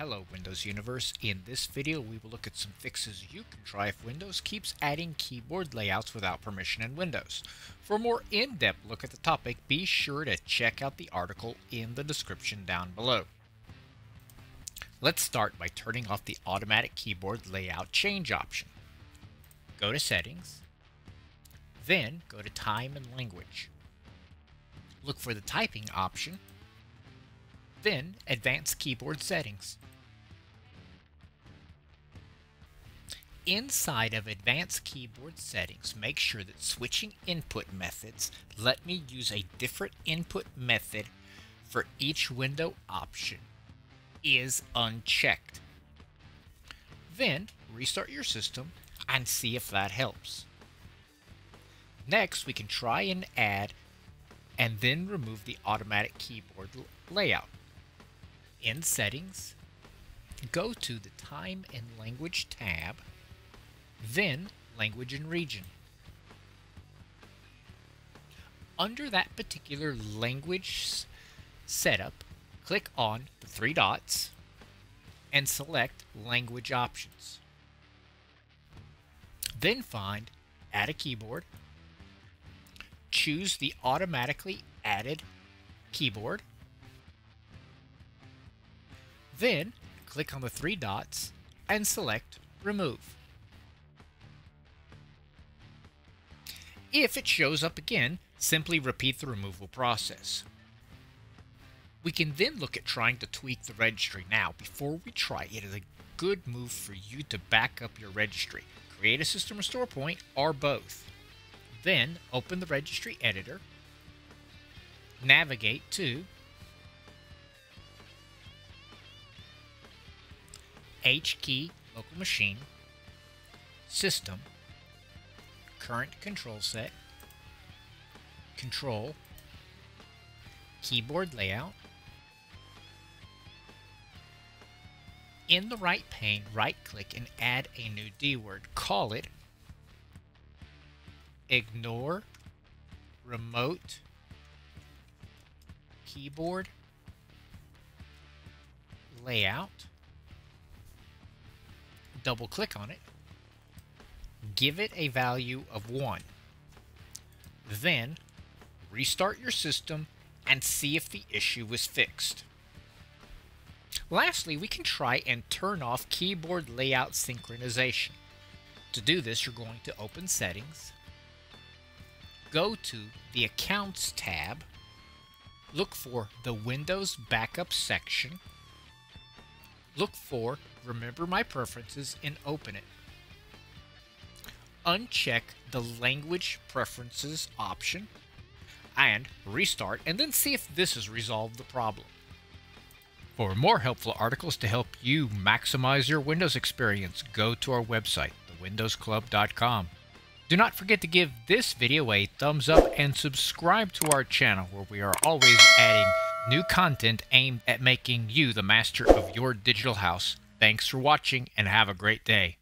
Hello Windows Universe, in this video we will look at some fixes you can try if Windows keeps adding keyboard layouts without permission in Windows. For a more in-depth look at the topic, be sure to check out the article in the description down below. Let's start by turning off the automatic keyboard layout change option. Go to Settings, then go to Time and Language. Look for the Typing option, then Advanced Keyboard Settings. Inside of Advanced Keyboard Settings, make sure that switching input methods let me use a different input method for each window option is unchecked. Then restart your system and see if that helps. Next, we can try and add and then remove the automatic keyboard layout. In Settings, go to the Time and Language tab, then Language and Region. Under that particular language setup, click on the three dots and select Language Options. Then find Add a Keyboard, choose the automatically added keyboard, then click on the three dots and select Remove. If it shows up again, simply repeat the removal process. We can then look at trying to tweak the registry. Now, before we try, it is a good move for you to back up your registry. Create a system restore point or both. Then open the Registry Editor, navigate to H key, local machine, system, current control set, control, keyboard layout. In the right pane, right-click and add a new DWORD. Call it Ignore Remote Keyboard Layout. Double-click on it. Give it a value of 1. Then restart your system and see if the issue was fixed. Lastly, we can try and turn off keyboard layout synchronization. To do this, you're going to open Settings, go to the Accounts tab, look for the Windows Backup section, look for Remember My Preferences, and open it. Uncheck the Language Preferences option and restart, and then see if this has resolved the problem. For more helpful articles to help you maximize your Windows experience, go to our website, thewindowsclub.com. Do not forget to give this video a thumbs up and subscribe to our channel, where we are always adding new content aimed at making you the master of your digital house. Thanks for watching and have a great day.